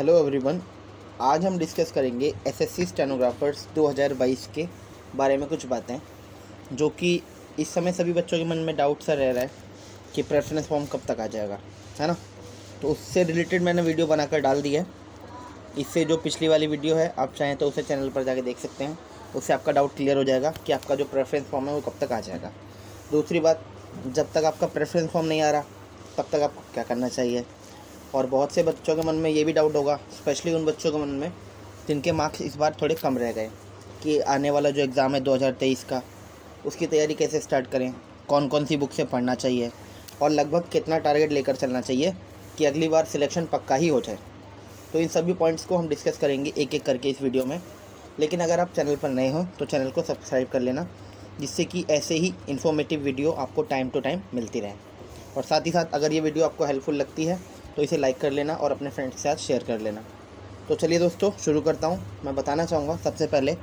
Hello everyone, आज हम discuss करेंगे एसएससी स्टेनोग्राफर्स 2022 के बारे में कुछ बातें, जो कि इस समय सभी बच्चों के मन में डाउट सा रह रहा है कि प्रेफरेंस फॉर्म कब तक आ जाएगा, है ना। तो उससे रिलेटेड मैंने वीडियो बनाकर डाल दी है। इससे जो पिछली वाली वीडियो है, आप चाहें तो उसे चैनल पर जाके देख सकते हैं। उससे आपका डाउट क्लियर हो जाएगा कि आपका जो प्रेफरेंस फॉर्म है वो कब तक आ जाएगा। दूसरी बात, जब तक आपका प्रेफरेंस फॉर्म नहीं आ रहा तब तक आपको क्या करना चाहिए। और बहुत से बच्चों के मन में ये भी डाउट होगा, स्पेशली उन बच्चों के मन में जिनके मार्क्स इस बार थोड़े कम रह गए, कि आने वाला जो एग्ज़ाम है 2023 का, उसकी तैयारी कैसे स्टार्ट करें, कौन कौन सी बुक से पढ़ना चाहिए और लगभग कितना टारगेट लेकर चलना चाहिए कि अगली बार सिलेक्शन पक्का ही हो जाए। तो इन सभी पॉइंट्स को हम डिस्कस करेंगे एक एक करके इस वीडियो में। लेकिन अगर आप चैनल पर नए हों तो चैनल को सब्सक्राइब कर लेना, जिससे कि ऐसे ही इन्फॉर्मेटिव वीडियो आपको टाइम टू टाइम मिलती रहे। और साथ ही साथ अगर ये वीडियो आपको हेल्पफुल लगती है तो इसे लाइक कर लेना और अपने फ्रेंड्स के साथ शेयर कर लेना। तो चलिए दोस्तों, शुरू करता हूँ। मैं बताना चाहूँगा सबसे पहले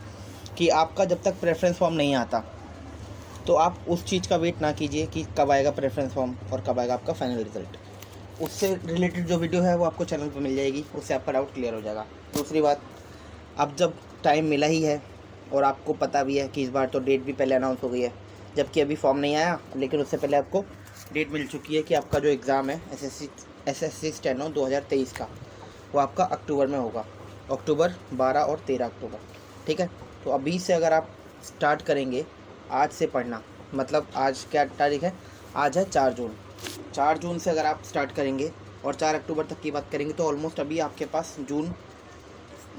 कि आपका जब तक प्रेफरेंस फॉर्म नहीं आता तो आप उस चीज़ का वेट ना कीजिए कि कब आएगा प्रेफरेंस फॉर्म और कब आएगा आपका फाइनल रिज़ल्ट। उससे रिलेटेड जो वीडियो है वो आपको चैनल पर मिल जाएगी, उससे आपका डाउट क्लियर हो जाएगा। दूसरी बात, अब जब टाइम मिला ही है और आपको पता भी है कि इस बार तो डेट भी पहले अनाउंस हो गई है, जबकि अभी फॉर्म नहीं आया, लेकिन उससे पहले आपको डेट मिल चुकी है कि आपका जो एग्ज़ाम है एसएससी स्टेनो 2023 का, वो आपका अक्टूबर में होगा, अक्टूबर 12 और 13 अक्टूबर, ठीक है। तो अभी से अगर आप स्टार्ट करेंगे आज से पढ़ना, मतलब आज क्या तारीख है, आज है 4 जून। 4 जून से अगर आप स्टार्ट करेंगे और 4 अक्टूबर तक की बात करेंगे तो ऑलमोस्ट अभी आपके पास जून,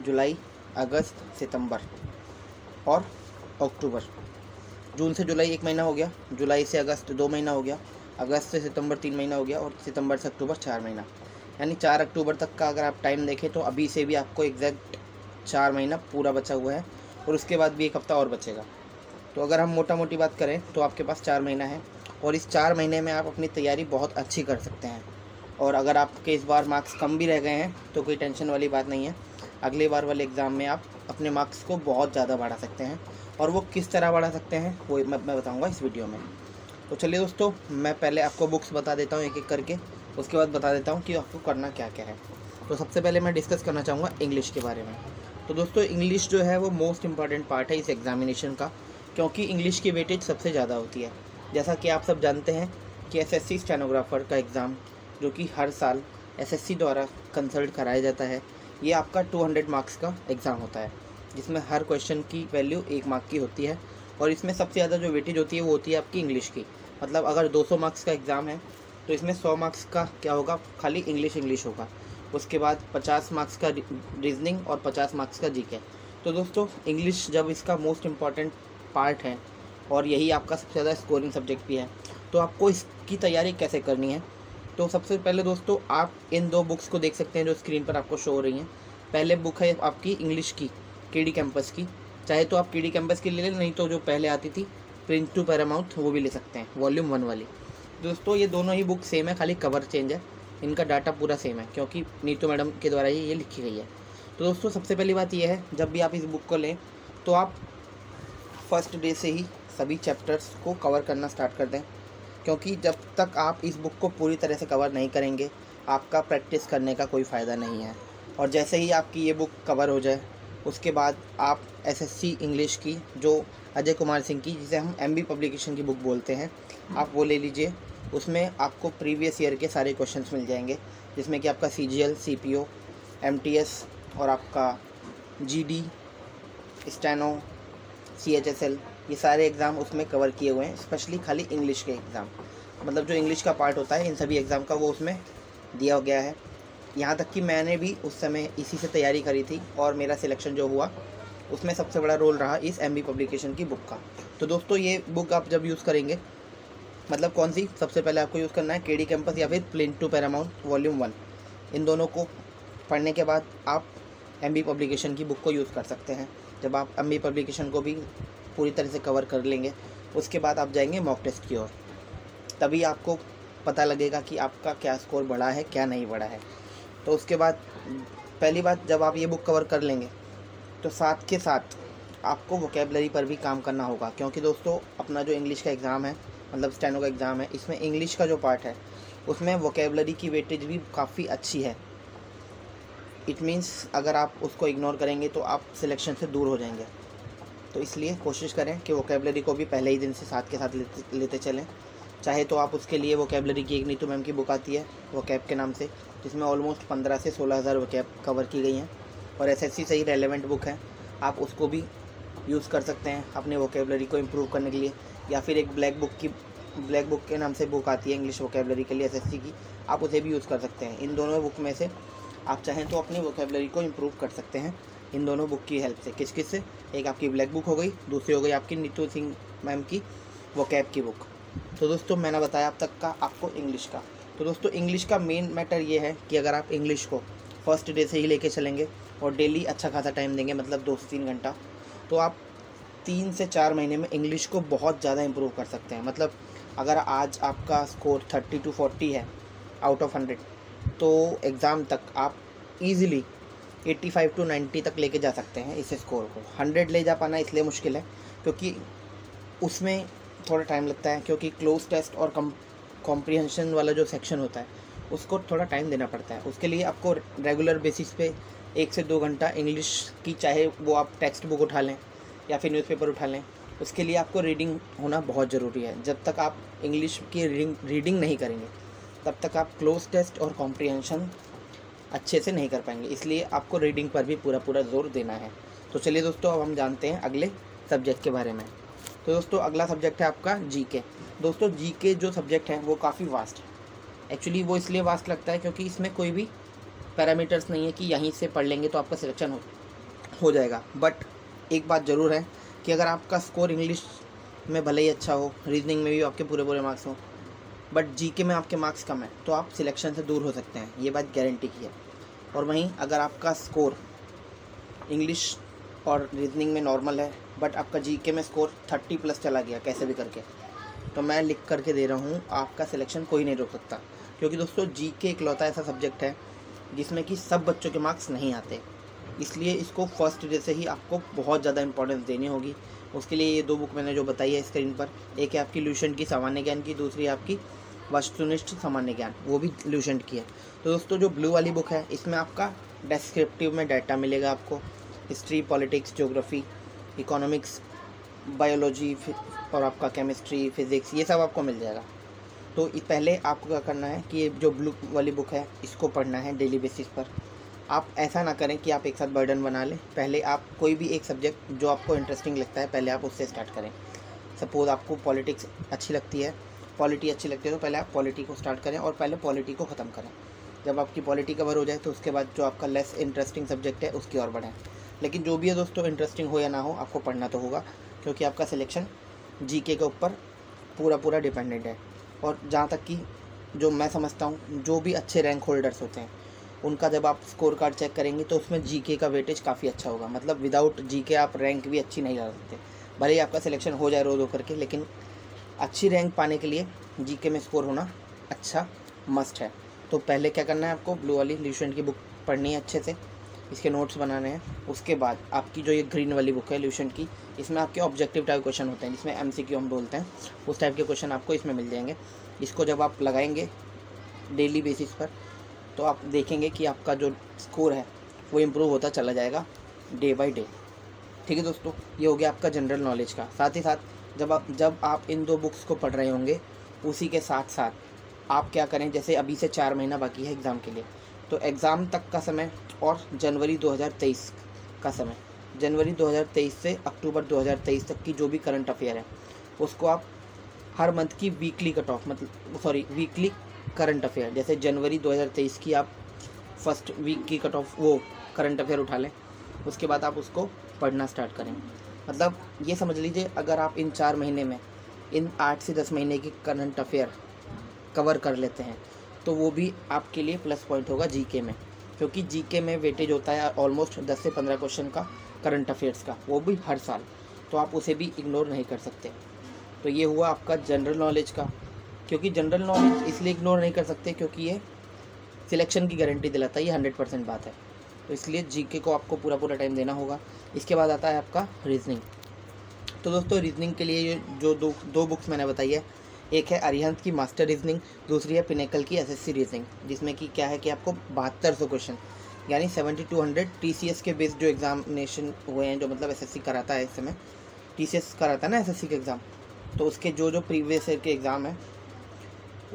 जुलाई, अगस्त, सितंबर और अक्टूबर। जून से जुलाई 1 महीना हो गया, जुलाई से अगस्त 2 महीना हो गया, अगस्त से सितंबर 3 महीना हो गया और सितंबर से अक्टूबर 4 महीना। यानी 4 अक्टूबर तक का अगर आप टाइम देखें तो अभी से भी आपको एग्जैक्ट 4 महीना पूरा बचा हुआ है और उसके बाद भी 1 हफ्ता और बचेगा। तो अगर हम मोटा मोटी बात करें तो आपके पास 4 महीना है और इस 4 महीने में आप अपनी तैयारी बहुत अच्छी कर सकते हैं। और अगर आपके इस बार मार्क्स कम भी रह गए हैं तो कोई टेंशन वाली बात नहीं है, अगले बार वाले एग्ज़ाम में आप अपने मार्क्स को बहुत ज़्यादा बढ़ा सकते हैं। और वो किस तरह बढ़ा सकते हैं वो मैं बताऊँगा इस वीडियो में। तो चलिए दोस्तों, मैं पहले आपको बुक्स बता देता हूँ एक एक करके, उसके बाद बता देता हूँ कि आपको करना क्या क्या है। तो सबसे पहले मैं डिस्कस करना चाहूँगा इंग्लिश के बारे में। तो दोस्तों, इंग्लिश जो है वो मोस्ट इम्पॉर्टेंट पार्ट है इस एग्ज़ामिनेशन का, क्योंकि इंग्लिश की वेटेज सबसे ज़्यादा होती है। जैसा कि आप सब जानते हैं कि एसएससी स्टेनोग्राफर का एग्ज़ाम, जो कि हर साल एसएससी द्वारा कंसल्ट कराया जाता है, ये आपका 200 मार्क्स का एग्ज़ाम होता है, जिसमें हर क्वेश्चन की वैल्यू 1 मार्क की होती है। और इसमें सबसे ज़्यादा जो वेटेज होती है वो होती है आपकी इंग्लिश की। मतलब अगर 200 मार्क्स का एग्ज़ाम है तो इसमें 100 मार्क्स का क्या होगा, खाली इंग्लिश होगा। उसके बाद 50 मार्क्स का रीजनिंग और 50 मार्क्स का जीके। तो दोस्तों, इंग्लिश जब इसका मोस्ट इम्पॉर्टेंट पार्ट है और यही आपका सबसे ज़्यादा स्कोरिंग सब्जेक्ट भी है, तो आपको इसकी तैयारी कैसे करनी है। तो सबसे पहले दोस्तों, आप इन 2 बुक्स को देख सकते हैं जो स्क्रीन पर आपको शो हो रही हैं। पहले बुक है आपकी इंग्लिश की, केडी कैंपस की। चाहे तो आप केडी कैंपस की ले लें, नहीं तो जो पहले आती थी प्रिंट टू पैरामाउंट वो भी ले सकते हैं, वॉल्यूम 1 वाली। दोस्तों, ये दोनों ही बुक सेम है, खाली कवर चेंज है, इनका डाटा पूरा सेम है क्योंकि नीतू मैडम के द्वारा ही ये लिखी गई है। तो दोस्तों, सबसे पहली बात यह है, जब भी आप इस बुक को लें तो आप फर्स्ट डे से ही सभी चैप्टर्स को कवर करना स्टार्ट कर दें, क्योंकि जब तक आप इस बुक को पूरी तरह से कवर नहीं करेंगे आपका प्रैक्टिस करने का कोई फ़ायदा नहीं है। और जैसे ही आपकी ये बुक कवर हो जाए उसके बाद आप एसएससी इंग्लिश की, जो अजय कुमार सिंह की, जिसे हम एमबी पब्लिकेशन की बुक बोलते हैं, आप वो ले लीजिए। उसमें आपको प्रीवियस ईयर के सारे क्वेश्चंस मिल जाएंगे, जिसमें कि आपका सीजीएल, सीपीओ, एमटीएस और आपका जीडी, स्टेनो, सीएचएसएल, ये सारे एग्ज़ाम उसमें कवर किए हुए हैं, स्पेशली खाली इंग्लिश के एग्ज़ाम। मतलब जो इंग्लिश का पार्ट होता है इन सभी एग्ज़ाम का, वो उसमें दिया गया है। यहाँ तक कि मैंने भी उस समय इसी से तैयारी करी थी और मेरा सिलेक्शन जो हुआ उसमें सबसे बड़ा रोल रहा इस एमबी पब्लिकेशन की बुक का। तो दोस्तों, ये बुक आप जब यूज़ करेंगे, मतलब कौन सी, सबसे पहले आपको यूज़ करना है केडी कैंपस या फिर प्रिंट टू पैरामाउंट वॉल्यूम 1। इन दोनों को पढ़ने के बाद आप एमबी पब्लिकेशन की बुक को यूज़ कर सकते हैं। जब आप एमबी पब्लिकेशन को भी पूरी तरह से कवर कर लेंगे उसके बाद आप जाएंगे मॉक टेस्ट की ओर, तभी आपको पता लगेगा कि आपका क्या स्कोर बढ़ा है क्या नहीं बढ़ा है। तो उसके बाद पहली बात, जब आप ये बुक कवर कर लेंगे तो साथ के साथ आपको वोकेबलरी पर भी काम करना होगा, क्योंकि दोस्तों अपना जो इंग्लिश का एग्ज़ाम है, मतलब स्टेनो का एग्ज़ाम है, इसमें इंग्लिश का जो पार्ट है उसमें वोकेबलरी की वेटेज भी काफ़ी अच्छी है। इट मीन्स अगर आप उसको इग्नोर करेंगे तो आप सिलेक्शन से दूर हो जाएंगे। तो इसलिए कोशिश करें कि वोकेबलरी को भी पहले ही दिन से साथ के साथ लेते चलें। चाहे तो आप उसके लिए वोकेबलरी की एक नीतू मैम की बुक आती है वोकैब के नाम से, जिसमें ऑलमोस्ट 15 से 16 हज़ार वोकैब कवर की गई हैं और एसएससी से ही रेलेवेंट बुक है। आप उसको भी यूज़ कर सकते हैं अपने वोकेबलरी को इम्प्रूव करने के लिए। या फिर एक ब्लैक बुक के नाम से बुक आती है इंग्लिश वोकेबलरी के लिए एसएससी की, आप उसे भी यूज़ कर सकते हैं। इन दोनों बुक में से आप चाहें तो अपनी वोकेबलरी को इम्प्रूव कर सकते हैं इन दोनों बुक की हेल्प से। किस किस से? एक आपकी ब्लैक बुक हो गई, दूसरी हो गई आपकी नीतू सिंह मैम की वोकैब की बुक। तो दोस्तों मैंने बताया अब तक का आपको इंग्लिश का। तो दोस्तों इंग्लिश का मेन मैटर ये है कि अगर आप इंग्लिश को फर्स्ट डे से ही लेके चलेंगे और डेली अच्छा खासा टाइम देंगे, मतलब 2 से 3 घंटा, तो आप 3 से 4 महीने में इंग्लिश को बहुत ज़्यादा इम्प्रूव कर सकते हैं। मतलब अगर आज आपका स्कोर 30 to 40 है आउट ऑफ 100, तो एग्ज़ाम तक आप ईज़िली 85 टू 90 तक लेके जा सकते हैं। इस स्कोर को 100 ले जा पाना इसलिए मुश्किल है क्योंकि उसमें थोड़ा टाइम लगता है, क्योंकि क्लोज टेस्ट और कॉम्प्रिहेंशन वाला जो सेक्शन होता है उसको थोड़ा टाइम देना पड़ता है। उसके लिए आपको रेगुलर बेसिस पे 1 से 2 घंटा इंग्लिश की, चाहे वो आप टेक्स्ट बुक उठा लें या फिर न्यूज़पेपर उठा लें, उसके लिए आपको रीडिंग होना बहुत ज़रूरी है। जब तक आप इंग्लिश की रीडिंग नहीं करेंगे तब तक आप क्लोज टेस्ट और कॉम्प्रिहेंशन अच्छे से नहीं कर पाएंगे। इसलिए आपको रीडिंग पर भी पूरा जोर देना है। तो चलिए दोस्तों अब हम जानते हैं अगले सब्जेक्ट के बारे में। तो दोस्तों अगला सब्जेक्ट है आपका जीके। दोस्तों जीके जो सब्जेक्ट है वो काफ़ी वास्ट है। एक्चुअली वो इसलिए वास्ट लगता है क्योंकि इसमें कोई भी पैरामीटर्स नहीं है कि यहीं से पढ़ लेंगे तो आपका सिलेक्शन हो जाएगा। बट एक बात ज़रूर है कि अगर आपका स्कोर इंग्लिश में भले ही अच्छा हो, रीजनिंग में भी आपके पूरे मार्क्स हों, बट जीके में आपके मार्क्स कम है, तो आप सिलेक्शन से दूर हो सकते हैं, ये बात गारंटी की है। और वहीं अगर आपका स्कोर इंग्लिश और रीजनिंग में नॉर्मल है बट आपका जीके में स्कोर 30+ चला गया कैसे भी करके, तो मैं लिख करके दे रहा हूँ आपका सिलेक्शन कोई नहीं रोक सकता। क्योंकि दोस्तों जीके इकलौता ऐसा सब्जेक्ट है जिसमें कि सब बच्चों के मार्क्स नहीं आते, इसलिए इसको फर्स्ट डे से ही आपको बहुत ज़्यादा इंपॉर्टेंस देनी होगी। उसके लिए ये 2 बुक मैंने जो बताई है स्क्रीन पर, एक है आपकी ल्यूसेंट की सामान्य ज्ञान की, दूसरी आपकी वस्तुनिष्ठ सामान्य ज्ञान, वो भी ल्यूसेंट की है। तो दोस्तों जो ब्लू वाली बुक है इसमें आपका डिस्क्रिप्टिव में डाटा मिलेगा आपको, history, politics, geography, economics, biology और आपका केमिस्ट्री, फिज़िक्स, ये सब आपको मिल जाएगा। तो पहले आपको क्या करना है कि जो ब्लू वाली बुक है इसको पढ़ना है डेली बेसिस पर। आप ऐसा ना करें कि आप एक साथ बर्डन बना लें, पहले आप कोई भी एक सब्जेक्ट जो आपको इंटरेस्टिंग लगता है पहले आप उससे स्टार्ट करें। सपोज़ आपको पॉलिटिक्स अच्छी लगती है, पॉलिटी अच्छी लगती है, तो पहले आप पॉलिटी को स्टार्ट करें और पहले पॉलिटी को ख़त्म करें। जब आपकी पॉलिटी कवर हो जाए तो उसके बाद जो आपका लेस इंटरेस्टिंग सब्जेक्ट है उसकी ओर बढ़ें। लेकिन जो भी है दोस्तों इंटरेस्टिंग हो या ना हो आपको पढ़ना तो होगा, क्योंकि आपका सिलेक्शन जीके के ऊपर पूरा डिपेंडेंट है। और जहाँ तक कि जो मैं समझता हूँ जो भी अच्छे रैंक होल्डर्स होते हैं उनका जब आप स्कोर कार्ड चेक करेंगे तो उसमें जीके का वेटेज काफ़ी अच्छा होगा। मतलब विदाउट जीके आप रैंक भी अच्छी नहीं ला सकते, भले ही आपका सिलेक्शन हो जाए रोज़ होकर के, लेकिन अच्छी रैंक पाने के लिए जीके में स्कोर होना अच्छा मस्ट है। तो पहले क्या करना है आपको, ब्लू वाली ल्यूसेंट की बुक पढ़नी है अच्छे से, इसके नोट्स बनाने हैं। उसके बाद आपकी जो ये ग्रीन वाली बुक है ल्यूसेंट की, इसमें आपके ऑब्जेक्टिव टाइप क्वेश्चन होते हैं जिसमें MCQ हम बोलते हैं, उस टाइप के क्वेश्चन आपको इसमें मिल जाएंगे। इसको जब आप लगाएंगे डेली बेसिस पर तो आप देखेंगे कि आपका जो स्कोर है वो इम्प्रूव होता चला जाएगा डे बाय डे। ठीक है दोस्तों, ये हो गया आपका जनरल नॉलेज का। साथ ही साथ जब आप इन 2 बुक्स को पढ़ रहे होंगे उसी के साथ साथ आप क्या करें, जैसे अभी से 4 महीना बाकी है एग्ज़ाम के लिए, तो एग्ज़ाम तक का समय और जनवरी 2023 का समय, जनवरी 2023 से अक्टूबर 2023 तक की जो भी करंट अफेयर है उसको आप हर मंथ की वीकली कट ऑफ, मतलब सॉरी वीकली करंट अफेयर, जैसे जनवरी 2023 की आप फर्स्ट वीक की कट ऑफ वो करंट अफेयर उठा लें, उसके बाद आप उसको पढ़ना स्टार्ट करें। मतलब ये समझ लीजिए अगर आप इन 4 महीने में इन 8 से 10 महीने की करंट अफेयर कवर कर लेते हैं तो वो भी आपके लिए प्लस पॉइंट होगा जीके में, क्योंकि जीके में वेटेज होता है ऑलमोस्ट 10 से 15 क्वेश्चन का करंट अफेयर्स का, वो भी हर साल, तो आप उसे भी इग्नोर नहीं कर सकते। तो ये हुआ आपका जनरल नॉलेज का। क्योंकि जनरल नॉलेज इसलिए इग्नोर नहीं कर सकते क्योंकि ये सिलेक्शन की गारंटी दिलाता है, ये 100% बात है। तो इसलिए जीके को आपको पूरा टाइम देना होगा। इसके बाद आता है आपका रीजनिंग। तो दोस्तों रीजनिंग के लिए ये जो दो बुक्स मैंने बताई है, एक है अरिहंत की मास्टर रीजनिंग, दूसरी है पिनेकल की एसएससी रीजनिंग, जिसमें कि क्या है कि आपको 7200 क्वेश्चन यानी 7200 TCS के बेस्ड जो एग्ज़ामिनेशन हुए हैं, जो मतलब SSC कराता है इस समय, TCS कराता है ना SSC के एग्ज़ाम, तो उसके जो जो प्रीवियस ईयर के एग्ज़ाम हैं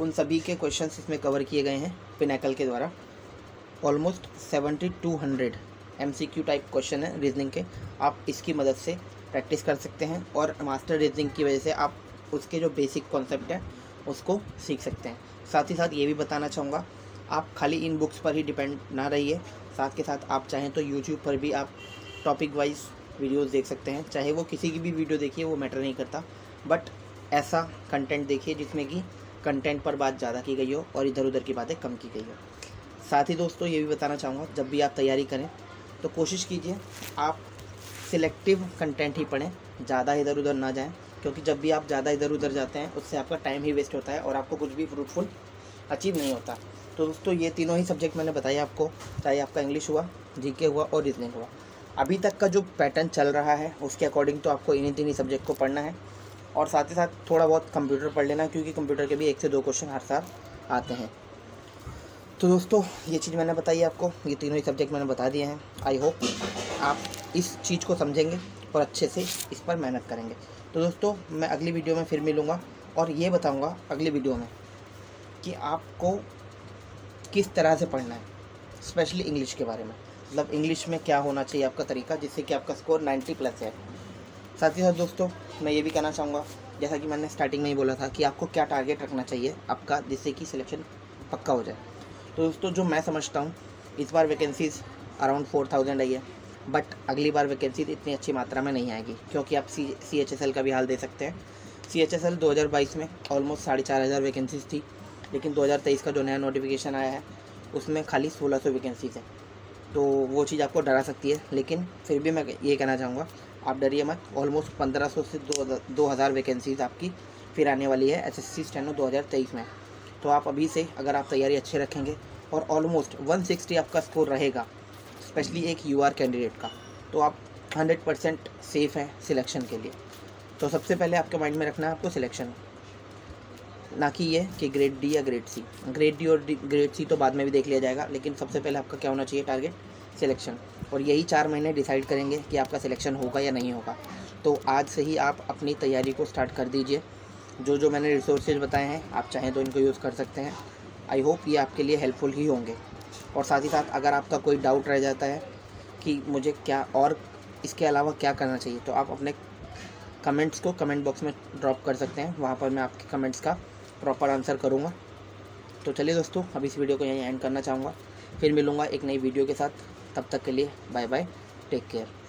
उन सभी के क्वेश्चंस इसमें कवर किए गए हैं पिनाकल के द्वारा। ऑलमोस्ट 7200 MCQ टाइप क्वेश्चन है रीजनिंग के। आप इसकी मदद से प्रैक्टिस कर सकते हैं और मास्टर रीजनिंग की वजह से आप उसके जो बेसिक कॉन्सेप्ट है उसको सीख सकते हैं। साथ ही साथ ये भी बताना चाहूँगा, आप खाली इन बुक्स पर ही डिपेंड ना रहिए, साथ के साथ आप चाहें तो यूट्यूब पर भी आप टॉपिक वाइज वीडियोस देख सकते हैं। चाहे वो किसी की भी वीडियो देखिए, वो मैटर नहीं करता, बट ऐसा कंटेंट देखिए जिसमें कि कंटेंट पर बात ज़्यादा की गई हो और इधर उधर की बातें कम की गई हो। साथ ही दोस्तों ये भी बताना चाहूँगा, जब भी आप तैयारी करें तो कोशिश कीजिए आप सिलेक्टिव कंटेंट ही पढ़ें, ज़्यादा इधर उधर ना जाएँ, क्योंकि जब भी आप ज़्यादा इधर उधर जाते हैं उससे आपका टाइम ही वेस्ट होता है और आपको कुछ भी फ्रूटफुल अचीव नहीं होता। तो दोस्तों ये तीनों ही सब्जेक्ट मैंने बताए आपको, चाहे आपका इंग्लिश हुआ, जीके हुआ और रीजनिंग हुआ। अभी तक का जो पैटर्न चल रहा है उसके अकॉर्डिंग तो आपको इन्हीं तीन ही सब्जेक्ट को पढ़ना है, और साथ ही साथ थोड़ा बहुत कंप्यूटर पढ़ लेना, क्योंकि कंप्यूटर के भी 1 से 2 क्वेश्चन हर साल आते हैं। तो दोस्तों ये चीज़ मैंने बताई आपको, ये तीनों ही सब्जेक्ट मैंने बता दिए हैं। आई होप आप इस चीज़ को समझेंगे और अच्छे से इस पर मेहनत करेंगे। तो दोस्तों मैं अगली वीडियो में फिर मिलूँगा और ये बताऊँगा अगली वीडियो में कि आपको किस तरह से पढ़ना है, स्पेशली इंग्लिश के बारे में, मतलब इंग्लिश में क्या होना चाहिए आपका तरीका जिससे कि आपका स्कोर 90+ है। साथ ही साथ दोस्तों मैं ये भी कहना चाहूँगा, जैसा कि मैंने स्टार्टिंग में ही बोला था कि आपको क्या टारगेट रखना चाहिए आपका, जिससे कि सिलेक्शन पक्का हो जाए। तो दोस्तों जो मैं समझता हूँ, इस बार वैकेंसीज़ अराउंड 4000 आई है, बट अगली बार वैकेंसीज इतनी अच्छी मात्रा में नहीं आएगी, क्योंकि आप CHSL का भी हाल दे सकते हैं। CHSL 2022 में ऑलमोस्ट 4500 वैकेंसीज थी, लेकिन 2023 का जो नया नोटिफिकेशन आया है उसमें खाली 1600 वैकेंसीज हैं, तो वो चीज़ आपको डरा सकती है। लेकिन फिर भी मैं ये कहना चाहूँगा, आप डरिए मत, ऑलमोस्ट 1500 से 2000 वैकेंसीज आपकी फिर आने वाली है SSC स्टेनो 2023 में। तो आप अभी से अगर आप तैयारी अच्छे रखेंगे और ऑलमोस्ट 160 आपका स्कोर रहेगा, स्पेशली एक UR कैंडिडेट का, तो आप 100% सेफ़ हैं सिलेक्शन के लिए। तो सबसे पहले आपके माइंड में रखना है आपको सिलेक्शन, ना कि ये कि ग्रेड D या ग्रेड C। ग्रेड D और ग्रेड C तो बाद में भी देख लिया जाएगा, लेकिन सबसे पहले आपका क्या होना चाहिए टारगेट, सिलेक्शन। और यही 4 महीने डिसाइड करेंगे कि आपका सिलेक्शन होगा या नहीं होगा। तो आज से ही आप अपनी तैयारी को स्टार्ट कर दीजिए। जो जो मैंने रिसोर्सेज बताए हैं आप चाहें तो इनको यूज़ कर सकते हैं। आई होप ये आपके लिए हेल्पफुल ही होंगे। और साथ ही साथ अगर आपका कोई डाउट रह जाता है कि मुझे क्या और इसके अलावा क्या करना चाहिए, तो आप अपने कमेंट्स को कमेंट बॉक्स में ड्रॉप कर सकते हैं, वहाँ पर मैं आपके कमेंट्स का प्रॉपर आंसर करूँगा। तो चलिए दोस्तों, अब इस वीडियो को यहीं एंड करना चाहूँगा, फिर मिलूँगा एक नई वीडियो के साथ। तब तक के लिए बाय बाय, टेक केयर।